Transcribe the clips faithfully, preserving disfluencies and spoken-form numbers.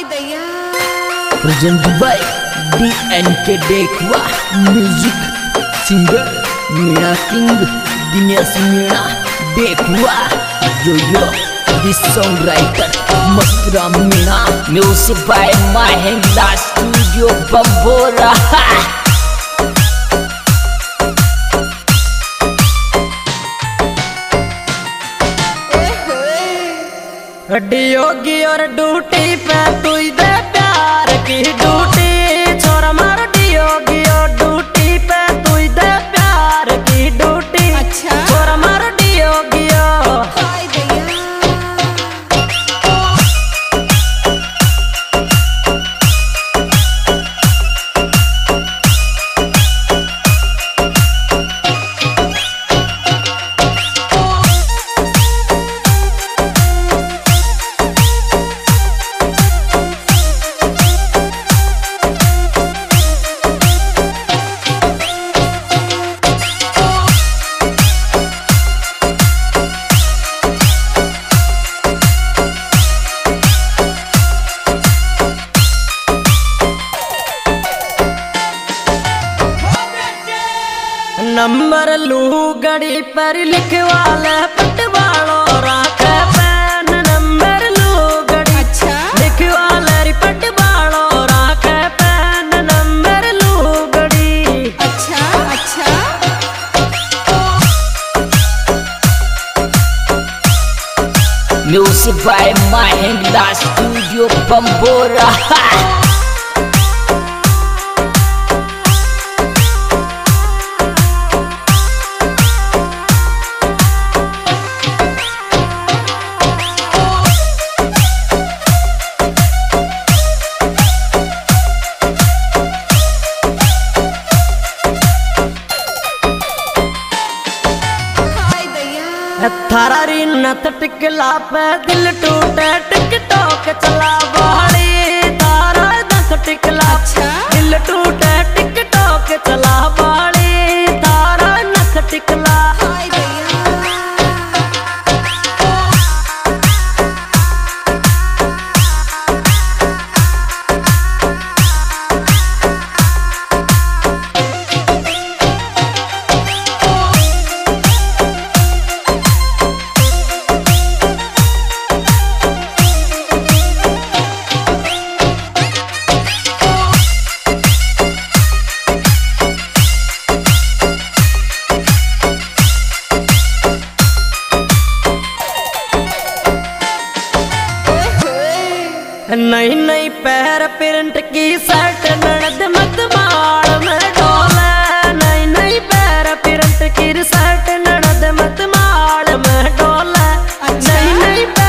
Presented by D N K Dekwa Music Singer Mina King Masram Mina Yo-Yo The Songwriter Masram Mina Music by Mahinda Studio Bambora ha! अडी योगी और duty पे तू दे प्यार की duty छोरा मारो D योगी और ड्यूटी पे तू दे प्यार की ड्यूटी अच्छा छोरा मारो डी योगी नंबर लू गड़ी पर लिखवाला पटवालों राख पैन नंबर लू गड़ी अच्छा लिखवाला पटवालों राख पैन नंबर लू गड़ी अच्छा अच्छा म्यूजिक बाय महिंदा स्टूडियो बंबोरा थारा री नत टिकला पे दिल टूटे टिकटॉक चला बाड़ी थारा नत टिकला अच्छा दिल टूटे टिकटॉक चला बाड़ी थारा नत टिकला नई नई पैर प्रिंट की शर्ट ननद मत मार में डोले नई नई पैर प्रिंट की शर्ट ननद मत मार में डोले नई नई पैर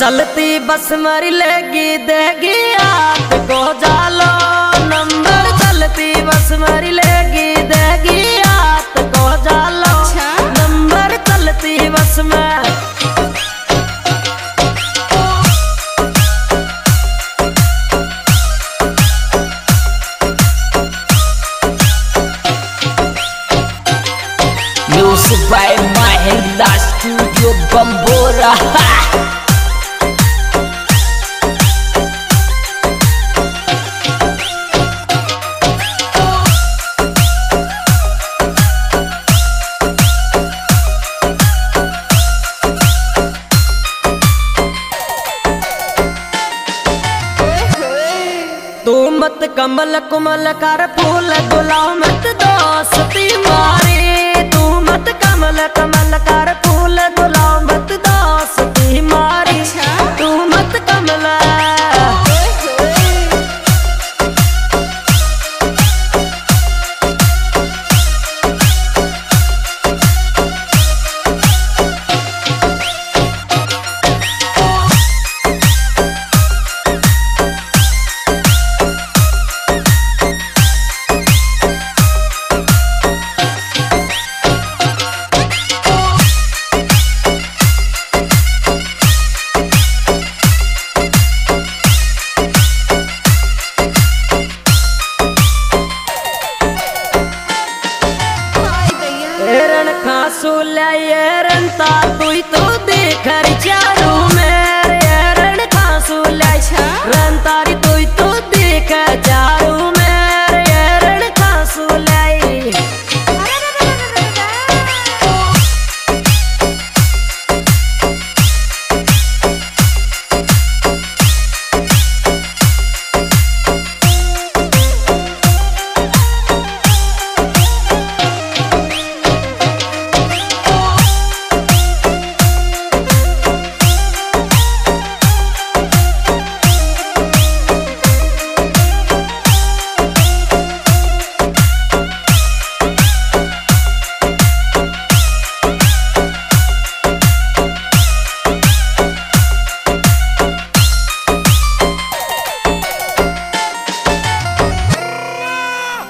चलती बस मरी लेगी देगी आपको जालो नंबर चलती बस मरी लेगी देगी आपको जालो नंबर चलती बस में म्यूजिक बाय महिंदा स्टूडियो बंबोरा मत कमल कुमल कर फूल गुलाब मत दोस्ती मारी तू मत कमल कमल कर फूल गुलाब मत दोस्ती मारी तू मत कमल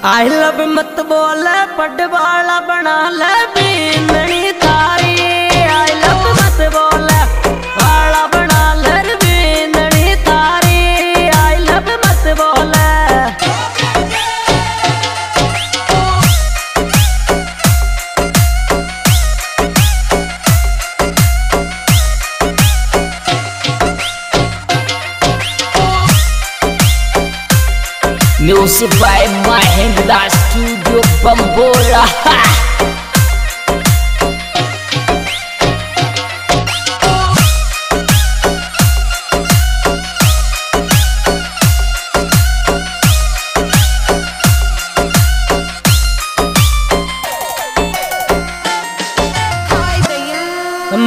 I love मत बोले पटवाला बना ले बीनड़ी तारी। I love मत बोले वाला बना ले बीनड़ी तारी। I love मत बोले Music by Mahinda Studio Bambora.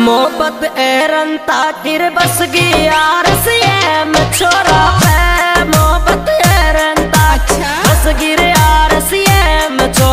Mohabbat eran takir bas gaya rasiyam chora pe mohabbat eran बस गिरे आरसीएम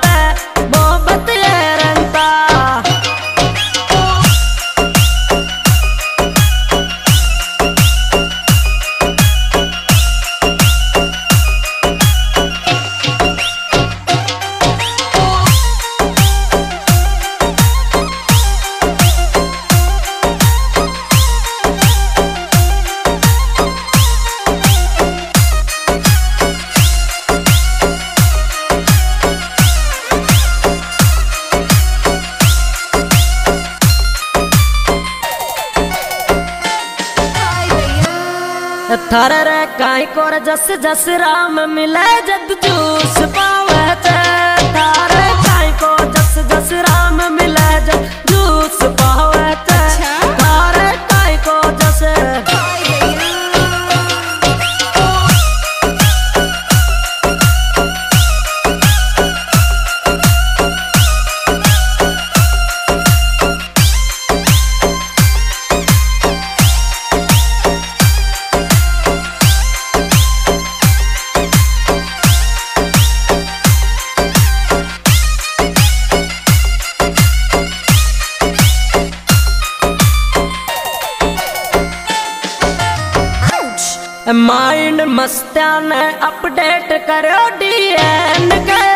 पे मोहब्बत ये रंता थार रे काई कोर जस जस राम मिले जद जूस पावे ते थार रे काई को जस जस राम मिले जद जूस पावे ते थार रे काई को जस माइंड मस्ताना अपडेट करो डी एन के